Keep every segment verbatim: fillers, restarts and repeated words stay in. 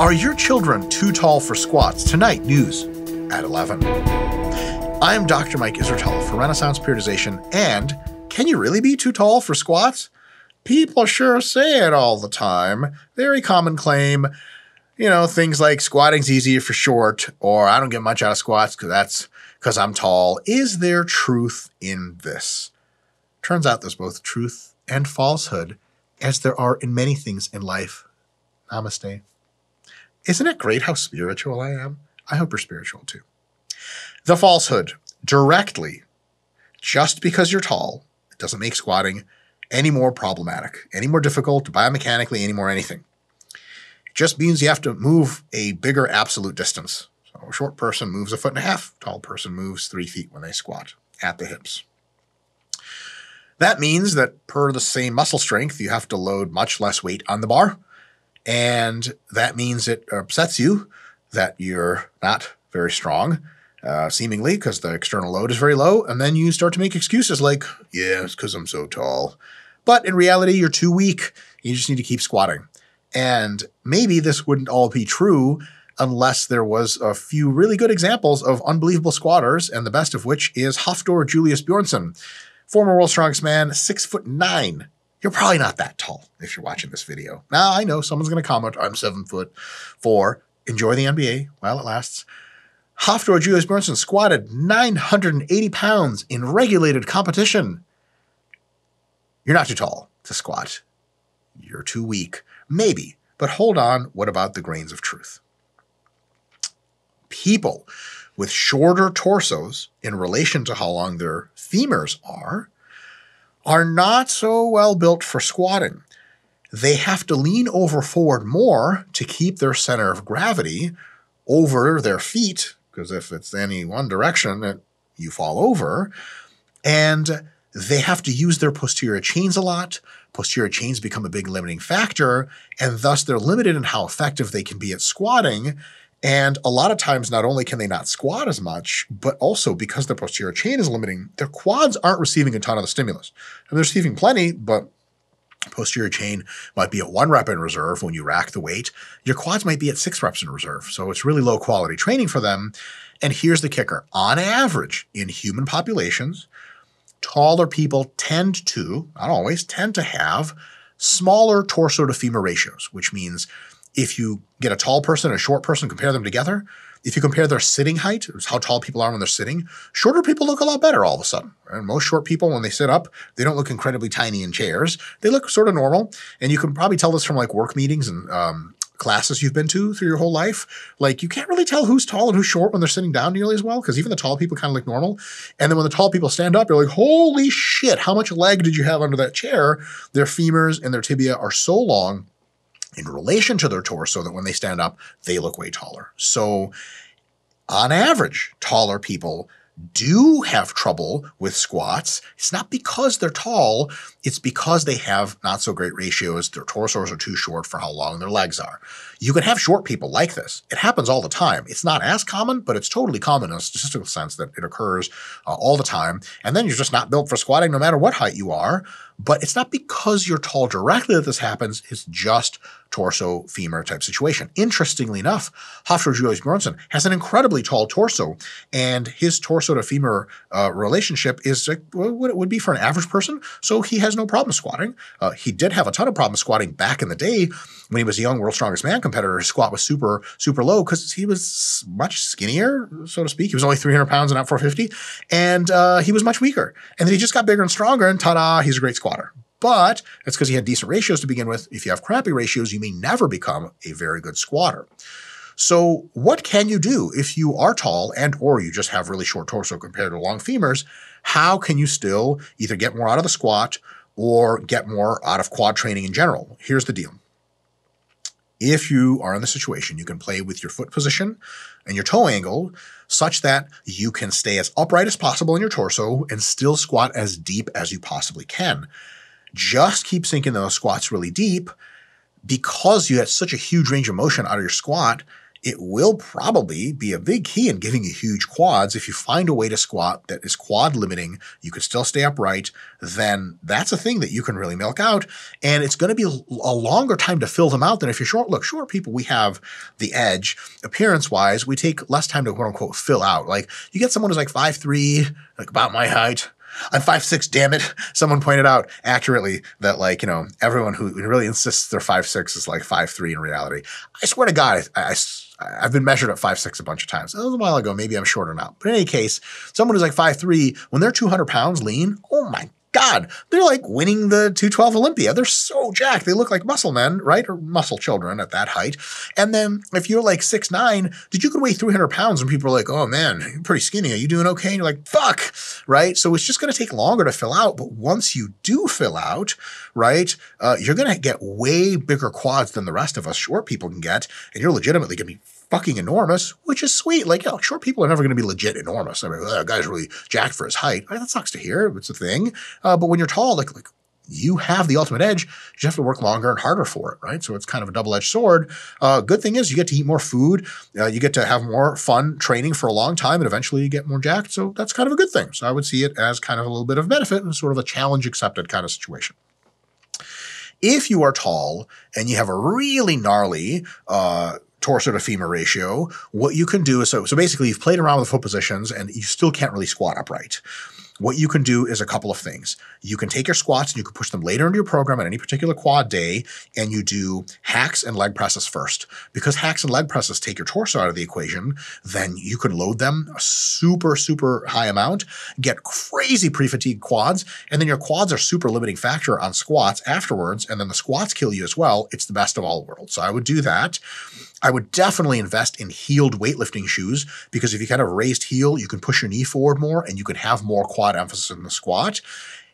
Are your children too tall for squats? Tonight, news at eleven. I'm Doctor Mike Israetel for Renaissance Periodization, and can you really be too tall for squats? People sure say it all the time. Very common claim. You know, things like squatting's easier for short, or I don't get much out of squats because that's because I'm tall. Is there truth in this? Turns out there's both truth and falsehood, as there are in many things in life. Namaste. Isn't it great how spiritual I am? I hope you're spiritual too. The falsehood, directly, just because you're tall, it doesn't make squatting any more problematic, any more difficult, biomechanically, any more anything. It just means you have to move a bigger absolute distance. So a short person moves a foot and a half, a tall person moves three feet when they squat at the hips. That means that per the same muscle strength, you have to load much less weight on the bar. And that means it upsets you that you're not very strong, uh, seemingly, because the external load is very low. And then you start to make excuses like, yeah, it's because I'm so tall. But in reality, you're too weak. You just need to keep squatting. And maybe this wouldn't all be true unless there was a few really good examples of unbelievable squatters, and the best of which is Hafþór Júlíus Björnsson, former world's strongest man, six foot nine. You're probably not that tall if you're watching this video. Now, I know someone's going to comment, I'm seven foot four. Enjoy the N B A while it lasts. Hafþór Júlíus Björnsson squatted nine hundred eighty pounds in regulated competition. You're not too tall to squat. You're too weak. Maybe, but hold on. What about the grains of truth? People with shorter torsos in relation to how long their femurs are are not so well built for squatting. They have to lean over forward more to keep their center of gravity over their feet, because if it's any one direction, it, you fall over. And they have to use their posterior chains a lot. Posterior chains become a big limiting factor, and thus they're limited in how effective they can be at squatting. And a lot of times, not only can they not squat as much, but also because their posterior chain is limiting, their quads aren't receiving a ton of the stimulus. And they're receiving plenty, but posterior chain might be at one rep in reserve when you rack the weight. Your quads might be at six reps in reserve. So it's really low quality training for them. And here's the kicker. On average, in human populations, taller people tend to, not always, tend to have smaller torso to femur ratios, which means if you get a tall person and a short person, compare them together, if you compare their sitting height, it's how tall people are when they're sitting, shorter people look a lot better all of a sudden. And most short people, when they sit up, they don't look incredibly tiny in chairs. They look sort of normal. And you can probably tell this from like work meetings and um, classes you've been to through your whole life. Like you can't really tell who's tall and who's short when they're sitting down nearly as well, because even the tall people kind of look normal. And then when the tall people stand up, you're like, holy shit, how much leg did you have under that chair? Their femurs and their tibia are so long in relation to their torso that when they stand up, they look way taller. So on average, taller people do have trouble with squats. It's not because they're tall. It's because they have not so great ratios. Their torsos are too short for how long their legs are. You can have short people like this. It happens all the time. It's not as common, but it's totally common in a statistical sense that it occurs uh, all the time. And then you're just not built for squatting no matter what height you are. But it's not because you're tall directly that this happens. It's just torso femur type situation. Interestingly enough, Hafþór Júlíus Björnsson has an incredibly tall torso, and his torso to femur uh, relationship is like what it would be for an average person. So he has no problem squatting. Uh, he did have a ton of problems squatting back in the day when he was a young World's Strongest Man competitor. His squat was super, super low because he was much skinnier, so to speak. He was only three hundred pounds and not four fifty, and uh, he was much weaker. And then he just got bigger and stronger, and ta-da, he's a great squatter. But that's because he had decent ratios to begin with. If you have crappy ratios, you may never become a very good squatter. So what can you do if you are tall and or you just have really short torso compared to long femurs? How can you still either get more out of the squat or get more out of quad training in general? Here's the deal. If you are in the situation, you can play with your foot position and your toe angle such that you can stay as upright as possible in your torso and still squat as deep as you possibly can. Just keep sinking those squats really deep because you had such a huge range of motion out of your squat. it will probably be a big key in getting you huge quads. If you find a way to squat that is quad limiting, you can still stay upright, then that's a thing that you can really milk out. And it's going to be a longer time to fill them out than if you're short. Look, short people, we have the edge. Appearance-wise, we take less time to quote-unquote fill out. Like, you get someone who's like five three, like about my height. I'm five six, damn it. Someone pointed out accurately that, like, you know, everyone who really insists they're five six is like five three in reality. I swear to God, I, I, I've been measured at five six a bunch of times. That was a while ago. Maybe I'm short or not. But in any case, someone who's like five three, when they're two hundred pounds lean, oh my God, they're like winning the two twelve Olympia. They're so jacked. They look like muscle men, right? Or muscle children at that height. And then if you're like six nine, dude, you could weigh three hundred pounds and people are like, oh man, you're pretty skinny. Are you doing okay? And you're like, fuck, right? So it's just going to take longer to fill out. But once you do fill out, right, uh, you're going to get way bigger quads than the rest of us short people can get. And you're legitimately going to be fucking enormous, which is sweet. Like, you know, short people are never going to be legit enormous. I mean, that guy's really jacked for his height. I mean, that sucks to hear. It's a thing. Uh, but when you're tall, like, like you have the ultimate edge. You just have to work longer and harder for it, right? So it's kind of a double-edged sword. Uh, good thing is you get to eat more food. Uh, you get to have more fun training for a long time, and eventually you get more jacked. So that's kind of a good thing. So I would see it as kind of a little bit of benefit and sort of a challenge-accepted kind of situation. If you are tall and you have a really gnarly uh, – torso to femur ratio, what you can do is, so, so basically you've played around with foot positions and you still can't really squat upright. What you can do is a couple of things. You can take your squats and you can push them later into your program on any particular quad day, and you do hacks and leg presses first. Because hacks and leg presses take your torso out of the equation, then you can load them a super, super high amount, get crazy pre-fatigued quads, and then your quads are super limiting factor on squats afterwards, and then the squats kill you as well. It's the best of all worlds. So I would do that. I would definitely invest in heeled weightlifting shoes, because if you kind of raised heel, you can push your knee forward more and you can have more quad emphasis in the squat.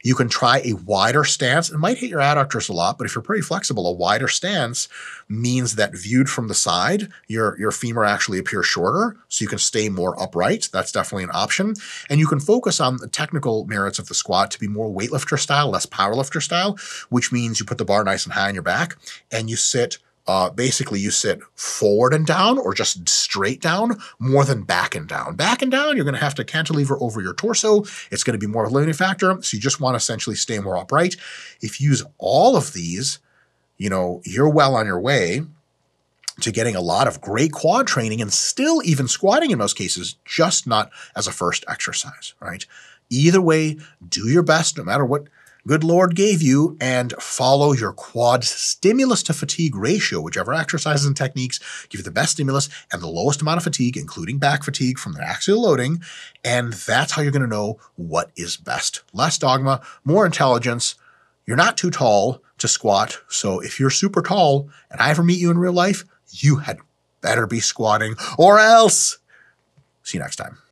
You can try a wider stance. It might hit your adductors a lot, but if you're pretty flexible, a wider stance means that viewed from the side, your, your femur actually appears shorter, so you can stay more upright. That's definitely an option. And you can focus on the technical merits of the squat to be more weightlifter style, less powerlifter style, which means you put the bar nice and high on your back and you sit Uh, basically, you sit forward and down, or just straight down, more than back and down. Back and down, you're going to have to cantilever over your torso. It's going to be more of a limiting factor, so you just want to essentially stay more upright. If you use all of these, you know, you're well on your way to getting a lot of great quad training, and still even squatting in most cases, just not as a first exercise, right? Either way, do your best, no matter what good Lord gave you, and follow your quad stimulus to fatigue ratio, whichever exercises and techniques give you the best stimulus and the lowest amount of fatigue, including back fatigue from the axial loading. And that's how you're going to know what is best. Less dogma, more intelligence. You're not too tall to squat. So if you're super tall and I ever meet you in real life, you had better be squatting, or else. See you next time.